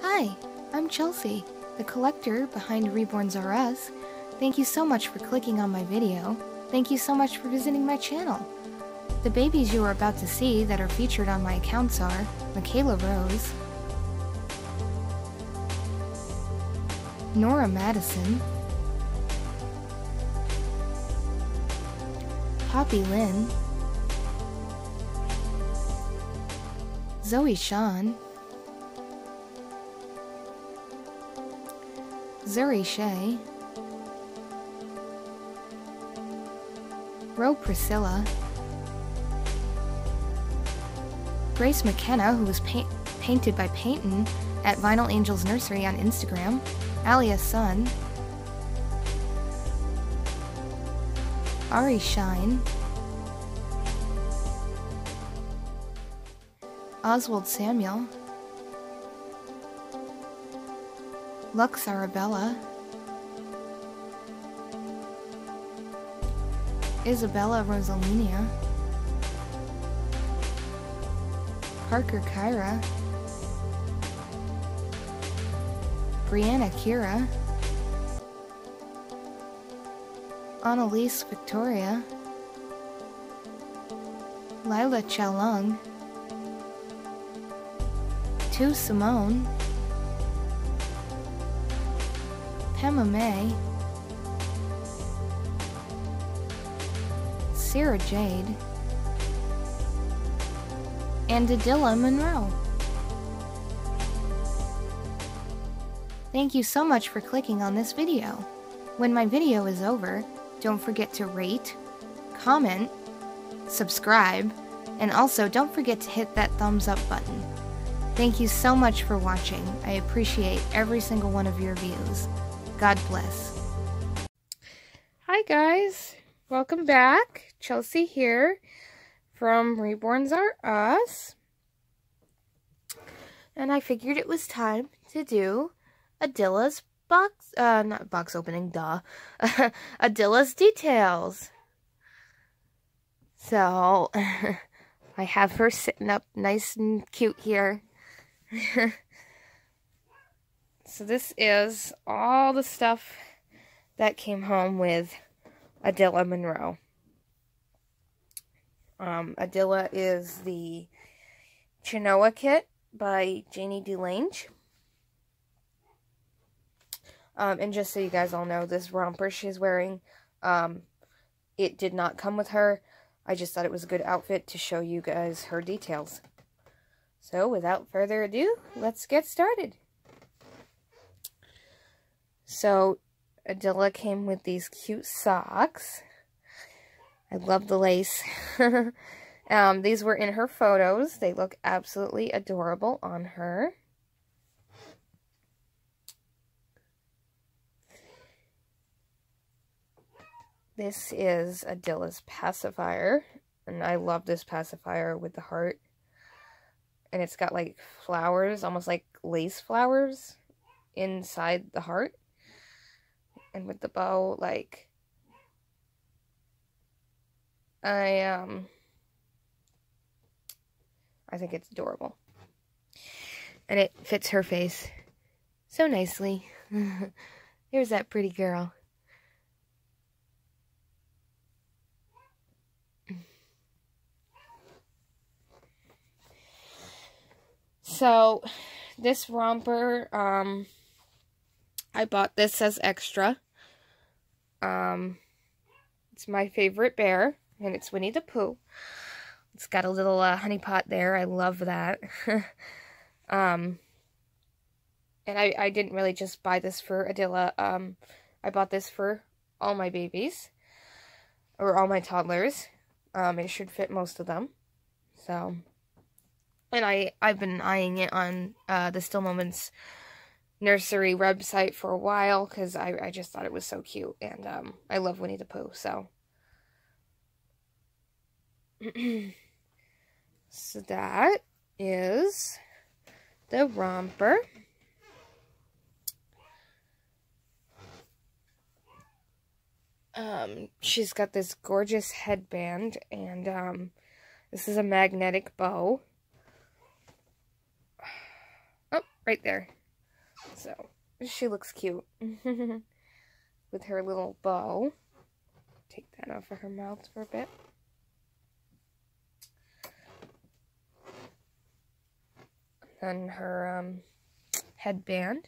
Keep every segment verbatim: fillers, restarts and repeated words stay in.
Hi, I'm Chelsea, the collector behind Reborns R Us. Thank you so much for clicking on my video. Thank you so much for visiting my channel. The babies you are about to see that are featured on my accounts are Michaela Rose, Nora Madison, Poppy Lynn, Zoe Sean, Zuri Shea, Ro Priscilla, Grace McKenna, who was pa painted by Peyton at Vinyl Angels Nursery on Instagram, Alia Sun, Ari Shine, Oswald Samuel, Lux Arabella, Isabella Rosalina, Parker Kyra, Brianna Kira, Annalise Victoria, Lila Chalung, Tu Simone, Pema May, Sarah Jade, and Adila Monroe. Thank you so much for clicking on this video. When my video is over, don't forget to rate, comment, subscribe, and also don't forget to hit that thumbs up button. Thank you so much for watching. I appreciate every single one of your views. God bless. Hi guys, welcome back. Chelsea here from Reborns R Us, and I figured it was time to do Adila's box, uh, not box opening, duh, Adila's details. So, I have her sitting up nice and cute here. So this is all the stuff that came home with Adila Monroe. Um, Adila is the Chenoa kit by Jannie de Lange. Um, and just so you guys all know, this romper she's wearing, um, it did not come with her. I just thought it was a good outfit to show you guys her details. So without further ado, let's get started. So Adila came with these cute socks. I love the lace. um, these were in her photos. They look absolutely adorable on her. This is Adila's pacifier, and I love this pacifier with the heart. And it's got like flowers, almost like lace flowers inside the heart. And with the bow, like, I, um, I think it's adorable. And it fits her face so nicely. Here's that pretty girl. So, this romper, um, I bought this as extra. Um, it's my favorite bear, and it's Winnie the Pooh. It's got a little uh, honey pot there. I love that. um, and I, I didn't really just buy this for Adila. Um, I bought this for all my babies, or all my toddlers. Um, it should fit most of them. So... And I, I've been eyeing it on uh, the Still Moments Nursery website for a while, because I, I just thought it was so cute, and um, I love Winnie the Pooh, so. So that is the romper. Um, she's got this gorgeous headband, and um, this is a magnetic bow. Right there. So she looks cute with her little bow. Take that off of her mouth for a bit. And her um, headband.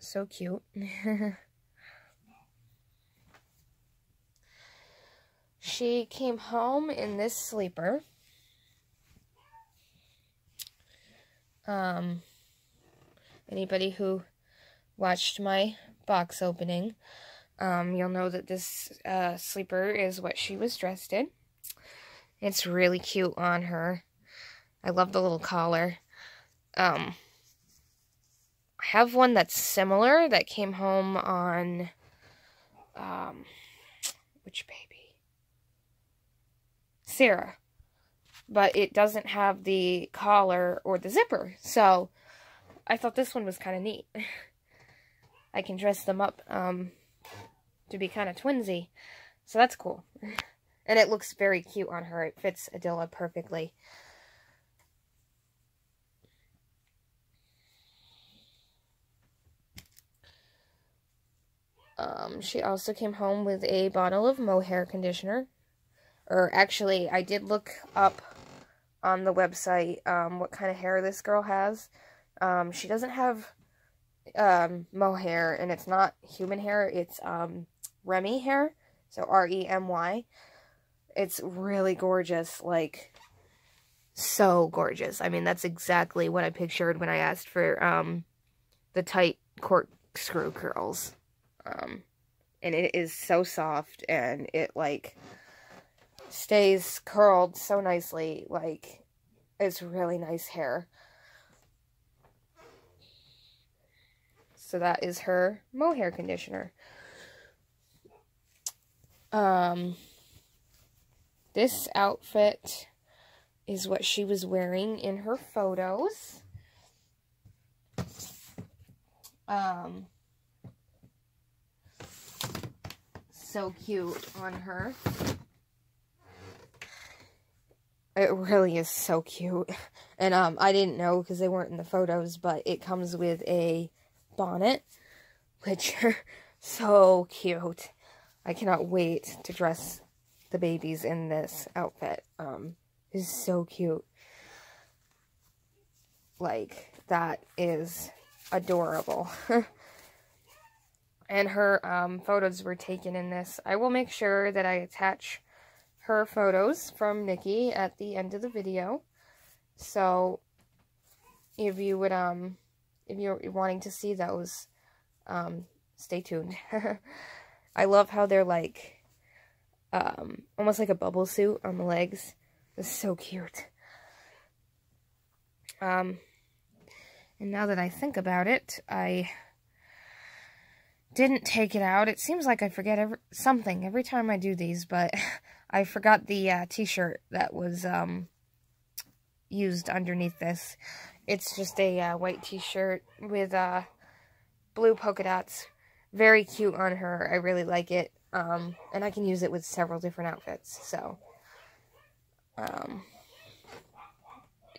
So cute. She came home in this sleeper. Um, anybody who watched my box opening, um, you'll know that this uh, sleeper is what she was dressed in. It's really cute on her. I love the little collar. Um, I have one that's similar that came home on, um, which baby? Sarah. But it doesn't have the collar or the zipper. So I thought this one was kind of neat. I can dress them up um, to be kind of twinsy. So that's cool. And it looks very cute on her. It fits Adela perfectly. Um, she also came home with a bottle of mohair conditioner. Or actually, I did look up on the website um, what kind of hair this girl has. Um, she doesn't have um, mohair, and it's not human hair. It's um, Remy hair, so R E M Y. It's really gorgeous, like, so gorgeous. I mean, that's exactly what I pictured when I asked for um, the tight corkscrew curls. Um, and it is so soft, and it, like, stays curled so nicely. Like, it's really nice hair. So that is her mohair conditioner. Um, this outfit is what she was wearing in her photos. Um... So cute on her. It really is so cute. And um, I didn't know because they weren't in the photos, but it comes with a bonnet, which are so cute. I cannot wait to dress the babies in this outfit. Um, it's so cute. Like, that is adorable. And her um, photos were taken in this. I will make sure that I attach her photos from Nikki at the end of the video. So if you would, um, if you're wanting to see those, um, stay tuned. I love how they're like, um, almost like a bubble suit on the legs. It's so cute. Um, and now that I think about it, I didn't take it out. It seems like I forget every, something every time I do these, but I forgot the uh, t-shirt that was um, used underneath this. It's just a uh, white t-shirt with uh, blue polka dots. Very cute on her. I really like it, um, and I can use it with several different outfits. So, um,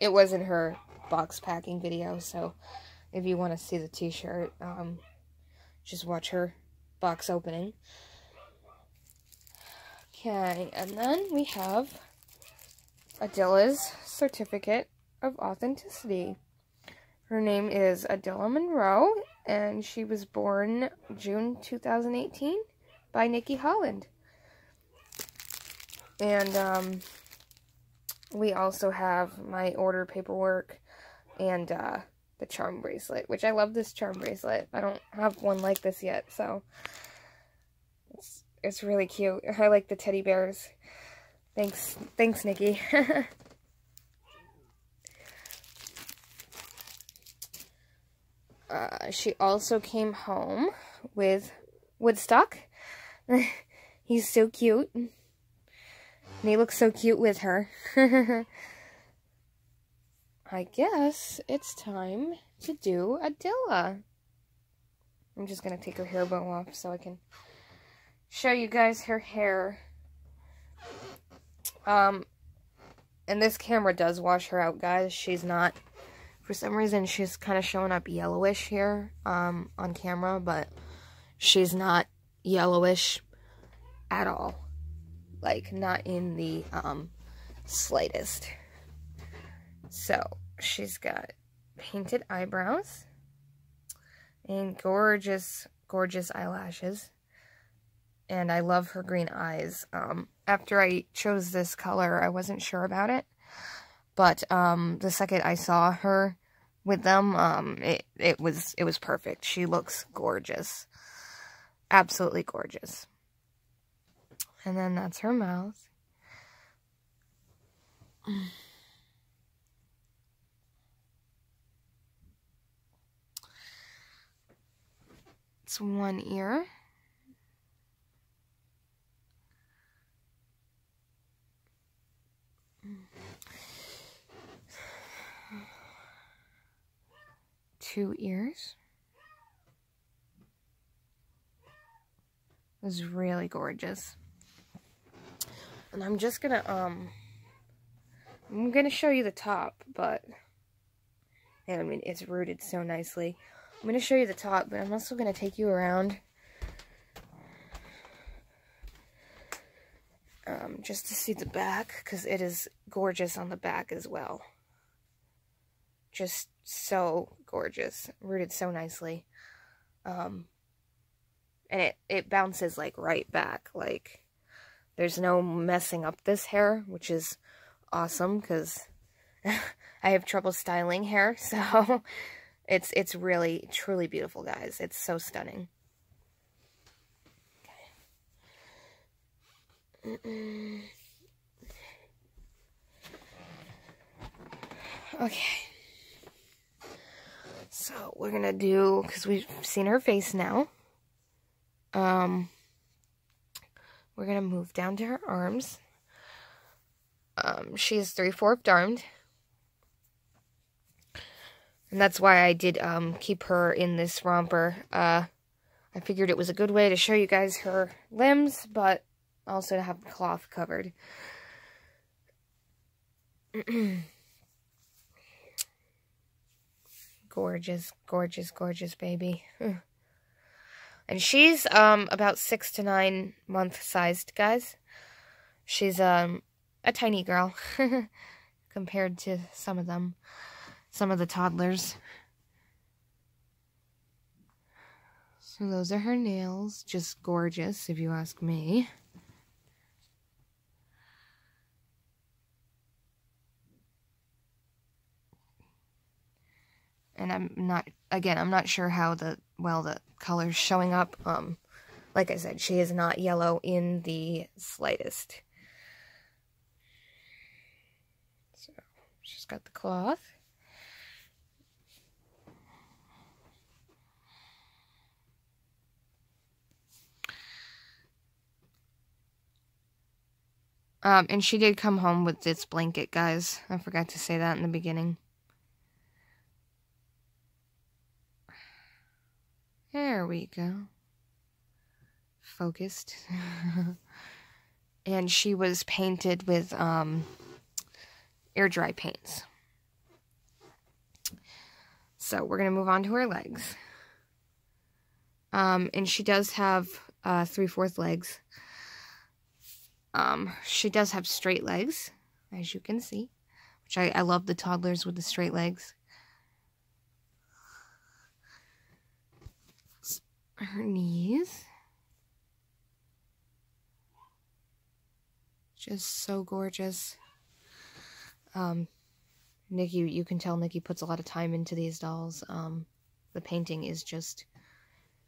it was in her box packing video, so if you want to see the t-shirt, um, just watch her box opening. Okay, and then we have Adela's certificate of authenticity. Her name is Adela Monroe, and she was born June two thousand eighteen by Nikki Holland. And um, we also have my order paperwork and uh, the charm bracelet, which I love this charm bracelet. I don't have one like this yet, so it's, it's really cute. I like the teddy bears. Thanks, thanks, Nikki. uh, she also came home with Woodstock. He's so cute. And he looks so cute with her. I guess it's time to do Adela. I'm just going to take her hair bow off so I can show you guys her hair. Um, and this camera does wash her out, guys. She's not For some reason, she's kind of showing up yellowish here um, on camera, but she's not yellowish at all. Like, not in the um, slightest. So, she's got painted eyebrows and gorgeous, gorgeous eyelashes. And I love her green eyes. Um, after I chose this color, I wasn't sure about it. But um, the second I saw her with them, um, it, it was it was perfect. She looks gorgeous. Absolutely gorgeous. And then that's her mouth. It's one ear. Two ears. It was really gorgeous. And I'm just gonna um I'm gonna show you the top, but and I mean it's rooted so nicely. I'm gonna show you the top, but I'm also gonna take you around um just to see the back, because it is gorgeous on the back as well. Just so gorgeous, rooted so nicely, um, and it, it bounces, like, right back, like, there's no messing up this hair, which is awesome, because I have trouble styling hair, so it's, it's really, truly beautiful, guys. It's so stunning. Okay. Mm-mm. Okay. So we're gonna do, because we've seen her face now, um, we're gonna move down to her arms. Um, she is three-fourths armed. And that's why I did um, keep her in this romper. Uh, I figured it was a good way to show you guys her limbs, but also to have the cloth covered. Gorgeous, gorgeous, gorgeous baby. And she's um about six to nine month sized, guys. She's um a tiny girl compared to some of them, some of the toddlers. So those are her nails, just gorgeous if you ask me. And I'm not, again, I'm not sure how the, well, the color's showing up. Um, like I said, she is not yellow in the slightest. So, she's got the cloth. Um, and she did come home with this blanket, guys. I forgot to say that in the beginning. There we go. Focused. And she was painted with um, air dry paints. So we're going to move on to her legs. Um, and she does have uh, three-fourths legs. Um, she does have straight legs, as you can see. Which I, I love the toddlers with the straight legs. Her knees, just so gorgeous. Um, Nikki, you can tell Nikki puts a lot of time into these dolls. Um, the painting is just,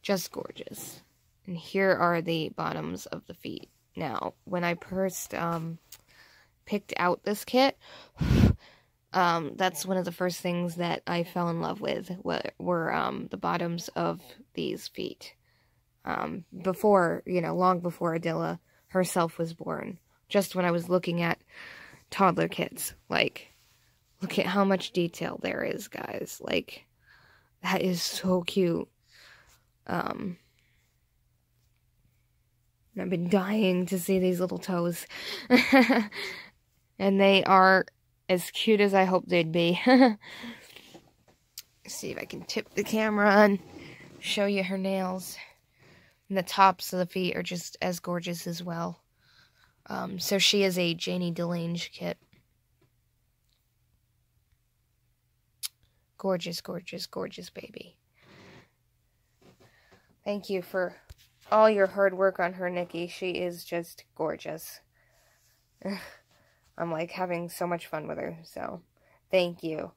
just gorgeous. And here are the bottoms of the feet. Now, when I first um, picked out this kit, Um, that's one of the first things that I fell in love with, were um, the bottoms of these feet. Um, before, you know, long before Adela herself was born. Just when I was looking at toddler kits. Like, look at how much detail there is, guys. Like, that is so cute. Um, I've been dying to see these little toes. And they are as cute as I hoped they'd be. see if I can tip the camera and show you her nails. And the tops of the feet are just as gorgeous as well. Um, so she is a Jannie de Lange kit. Gorgeous, gorgeous, gorgeous baby. Thank you for all your hard work on her, Nikki. She is just gorgeous. I'm like having so much fun with her, so thank you.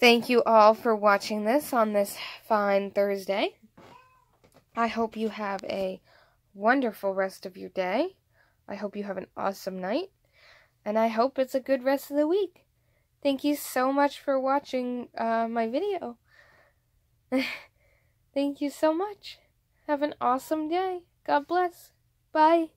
Thank you all for watching this on this fine Thursday. I hope you have a wonderful rest of your day. I hope you have an awesome night, and I hope it's a good rest of the week. Thank you so much for watching uh, my video. Thank you so much. Have an awesome day. God bless. Bye.